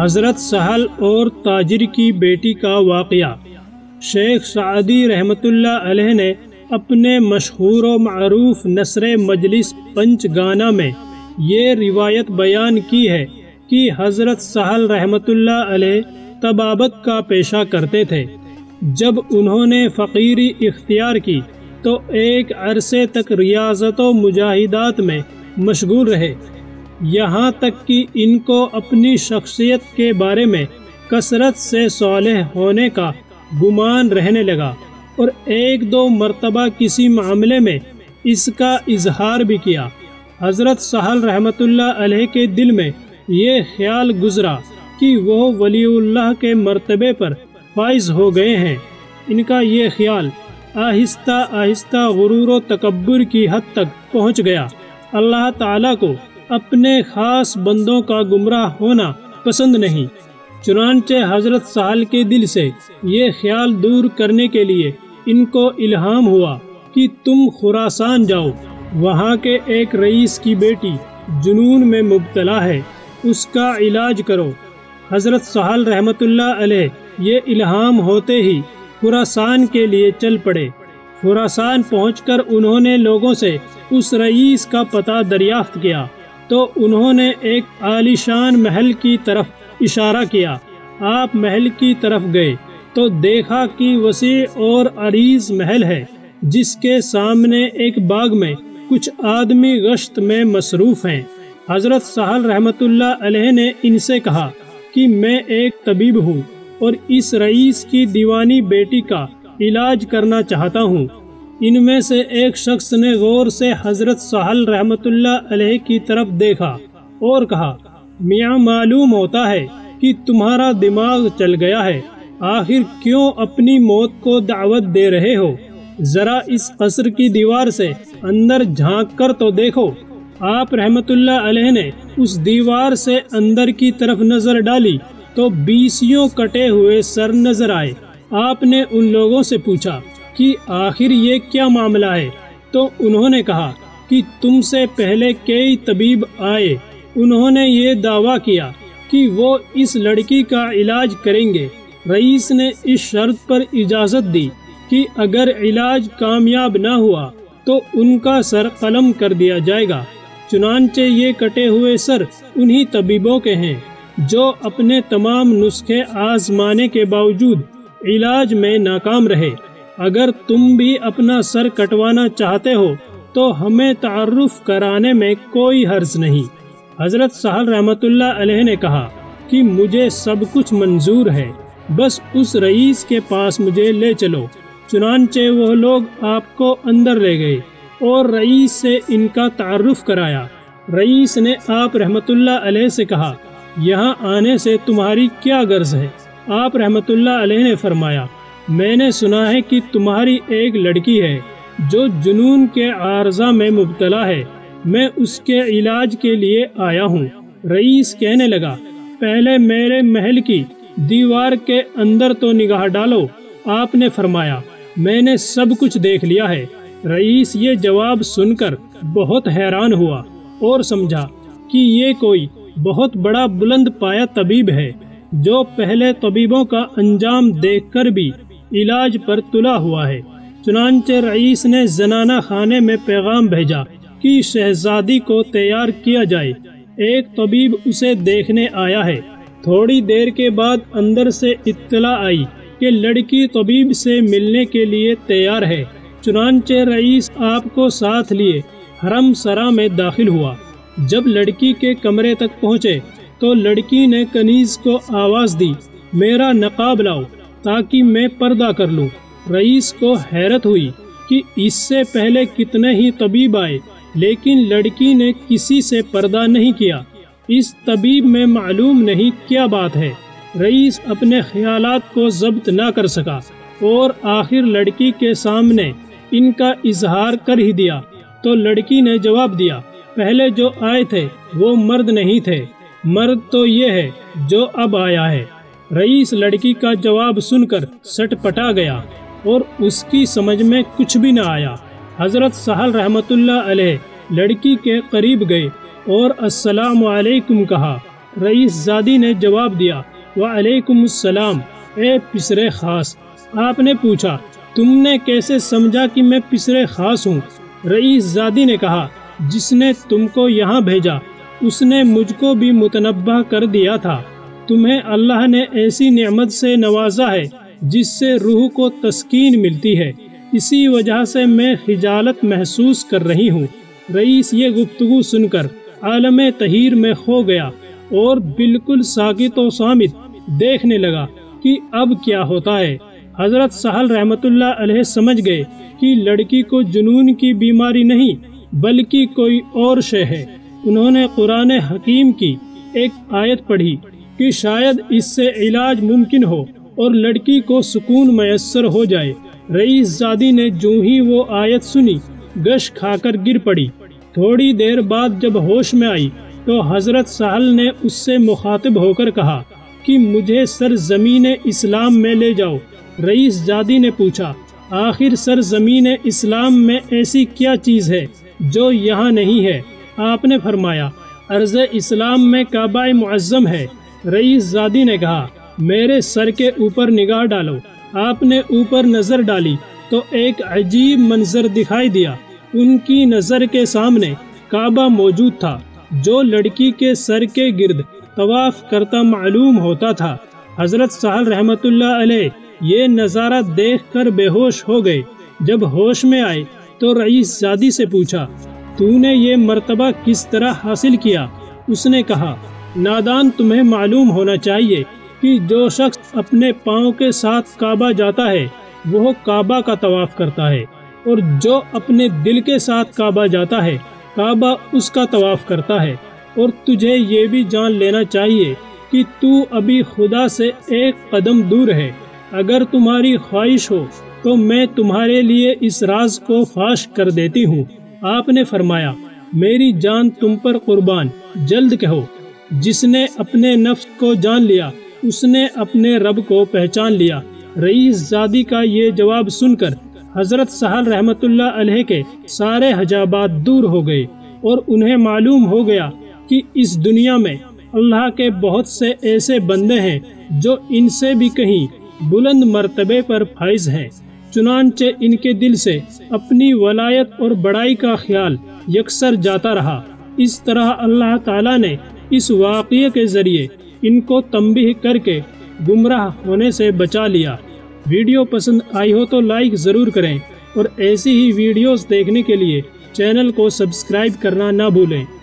हजरत सहल और ताजिर की बेटी का वाक़या। शेख सादी रहमतुल्लाह अलैह ने अपने मशहूर व मरूफ नसरे मजलिस पंच गाना में ये रिवायत बयान की है कि हजरत सहल रहमतुल्लाह अलैह तबाबत का पेशा करते थे। जब उन्होंने फ़कीरी इख्तियार की तो एक अरसे तक रियासत व मुजाहिदात में मशगूल रहे, यहाँ तक कि इनको अपनी शख्सियत के बारे में कसरत से सालेह होने का गुमान रहने लगा और एक दो मरतबा किसी मामले में इसका इजहार भी किया। हज़रत सहल रहमतुल्लाह अलैह के दिल में ये ख्याल गुजरा कि वो वलीउल्लाह के मरतबे पर फाइज हो गए हैं। इनका ये ख्याल आहिस्ता आहिस्ता गुरूर व तकब्बुर की हद तक पहुँच गया। अल्लाह ताला को अपने ख़ास बंदों का गुमराह होना पसंद नहीं, चुनांचे हज़रत सहल के दिल से ये ख्याल दूर करने के लिए इनको इल्हाम हुआ कि तुम खुरासान जाओ, वहाँ के एक रईस की बेटी जुनून में मुब्तला है, उसका इलाज करो। हज़रत सहल रहमतुल्लाह अलैह ये इल्हाम होते ही खुरासान के लिए चल पड़े। खुरासान पहुँचकर उन्होंने लोगों से उस रईस का पता दरियाफ्त किया तो उन्होंने एक आलीशान महल की तरफ इशारा किया। आप महल की तरफ गए तो देखा कि वसी और अरीज महल है, जिसके सामने एक बाग में कुछ आदमी गश्त में मसरूफ़ हैं। हज़रत सहल रहमतुल्लाह अलैह ने इनसे कहा कि मैं एक तबीब हूँ और इस रईस की दीवानी बेटी का इलाज करना चाहता हूँ। इनमें से एक शख्स ने गौर से हज़रत सहल रहमतुल्लाह अलैह की तरफ देखा और कहा, मियाँ मालूम होता है कि तुम्हारा दिमाग चल गया है, आखिर क्यों अपनी मौत को दावत दे रहे हो? ज़रा इस कसर की दीवार से अंदर झांक कर तो देखो। आप रहमतुल्लाह अलैह ने उस दीवार से अंदर की तरफ नज़र डाली तो बीसियों कटे हुए सर नज़र आए। आपने उन लोगों से पूछा कि आखिर ये क्या मामला है, तो उन्होंने कहा कि तुमसे पहले कई तबीब आए, उन्होंने ये दावा किया कि वो इस लड़की का इलाज करेंगे। रईस ने इस शर्त पर इजाज़त दी कि अगर इलाज कामयाब ना हुआ तो उनका सर कलम कर दिया जाएगा। चुनांचे ये कटे हुए सर उन्हीं तबीबों के हैं जो अपने तमाम नुस्खे आजमाने के बावजूद इलाज में नाकाम रहे। अगर तुम भी अपना सर कटवाना चाहते हो तो हमें तारुफ कराने में कोई हर्ज नहीं। हज़रत सहल रहमतुल्लाह अलैह ने कहा कि मुझे सब कुछ मंजूर है, बस उस रईस के पास मुझे ले चलो। चुनांचे वो लोग आपको अंदर ले गए और रईस से इनका तारुफ कराया। रईस ने आप रहमतुल्लाह अलैह से कहा, यहाँ आने से तुम्हारी क्या गर्ज है? आप रहमतुल्लाह अलैह ने फरमाया, मैंने सुना है कि तुम्हारी एक लड़की है जो जुनून के आर्जा में मुब्तला है, मैं उसके इलाज के लिए आया हूँ। रईस कहने लगा, पहले मेरे महल की दीवार के अंदर तो निगाह डालो। आपने फरमाया, मैंने सब कुछ देख लिया है। रईस ये जवाब सुनकर बहुत हैरान हुआ और समझा कि ये कोई बहुत बड़ा बुलंद पाया तबीब है जो पहले तबीबों का अंजाम देखकर भी इलाज पर तुला हुआ है। चुनांचे रईस ने जनाना खाने में पैगाम भेजा कि शहजादी को तैयार किया जाए, एक तबीब उसे देखने आया है। थोड़ी देर के बाद अंदर से इत्तला आई कि लड़की तबीब से मिलने के लिए तैयार है। चुनांचे रईस आपको साथ लिए हरम सरा में दाखिल हुआ। जब लड़की के कमरे तक पहुँचे तो लड़की ने कनीज़ को आवाज़ दी, मेरा नकाब लाओ ताकि मैं पर्दा कर लूं। रईस को हैरत हुई कि इससे पहले कितने ही तबीब आए लेकिन लड़की ने किसी से पर्दा नहीं किया। इस तबीब में मालूम नहीं क्या बात है। रईस अपने ख्यालात को ज़ब्त ना कर सका और आखिर लड़की के सामने इनका इजहार कर ही दिया तो लड़की ने जवाब दिया, पहले जो आए थे वो मर्द नहीं थे, मर्द तो ये है जो अब आया है। रईस लड़की का जवाब सुनकर सटपटा गया और उसकी समझ में कुछ भी न आया। हज़रत सहल रहमतुल्लाह अलैह लड़की के करीब गए और अस्सलाम वालेकुम कहा रईस जादी ने जवाब दिया, वालेकुमुस्सलाम ए पिसरे खास। आपने पूछा, तुमने कैसे समझा कि मैं पिसरे खास हूँ? रईस जादी ने कहा, जिसने तुमको यहाँ भेजा उसने मुझको भी मुतनब्बा कर दिया था। तुम्हें अल्लाह ने ऐसी नेमत से नवाजा है जिससे रूह को तस्कीन मिलती है, इसी वजह से मैं खिजालत महसूस कर रही हूँ। रईस ये गुफ्तगू सुनकर आलम तहीर में खो गया और बिल्कुल साकित व सामित देखने लगा कि अब क्या होता है। हजरत सहल रहमतुल्लाह अलैह समझ गए कि लड़की को जुनून की बीमारी नहीं बल्कि कोई और शय है। उन्होंने कुरान हकीम की एक आयत पढ़ी कि शायद इससे इलाज मुमकिन हो और लड़की को सुकून मैसर हो जाए। रईस जादी ने जो ही वो आयत सुनी गश खाकर गिर पड़ी। थोड़ी देर बाद जब होश में आई तो हजरत सहल ने उससे मुखातिब होकर कहा कि मुझे सरजमीन इस्लाम में ले जाओ। रईस जादी ने पूछा, आखिर सरजमीन इस्लाम में ऐसी क्या चीज़ है जो यहाँ नहीं है? आपने फरमाया, अर्ज़ इस्लाम में काबा मुअज़्ज़म है। रईस जादी ने कहा, मेरे सर के ऊपर निगाह डालो। आपने ऊपर नज़र डाली तो एक अजीब मंजर दिखाई दिया। उनकी नज़र के सामने काबा मौजूद था जो लड़की के सर के गिर्द तवाफ करता मालूम होता था। हजरत सहल रहमतुल्लाह अलैह ये नज़ारा देखकर बेहोश हो गए। जब होश में आए तो रईस जादी से पूछा, तूने ये मर्तबा किस तरह हासिल किया? उसने कहा, नादान तुम्हें मालूम होना चाहिए कि जो शख्स अपने पाँव के साथ काबा जाता है वह काबा का तवाफ करता है, और जो अपने दिल के साथ काबा जाता है काबा उसका तवाफ़ करता है। और तुझे ये भी जान लेना चाहिए कि तू अभी खुदा से एक कदम दूर है। अगर तुम्हारी ख्वाहिश हो तो मैं तुम्हारे लिए इस राज को फाश कर देती हूँ। आपने फरमाया, मेरी जान तुम पर कुर्बान, जल्द कहो। जिसने अपने नफ्स को जान लिया उसने अपने रब को पहचान लिया। रईस जादी का ये जवाब सुनकर हजरत सहल रहमतुल्लाह अलैह के सारे हजाबात दूर हो गए और उन्हें मालूम हो गया कि इस दुनिया में अल्लाह के बहुत से ऐसे बंदे हैं जो इनसे भी कहीं बुलंद मर्तबे पर फाइज हैं। चुनानचे इनके दिल से अपनी वलायत और बड़ाई का ख्याल यकसर जाता रहा। इस तरह अल्लाह ताला ने इस वाक़िये के ज़रिए इनको तंबीह करके गुमराह होने से बचा लिया। वीडियो पसंद आई हो तो लाइक ज़रूर करें और ऐसी ही वीडियोस देखने के लिए चैनल को सब्सक्राइब करना ना भूलें।